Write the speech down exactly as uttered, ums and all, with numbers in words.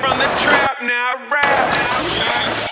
from the trap, now rap.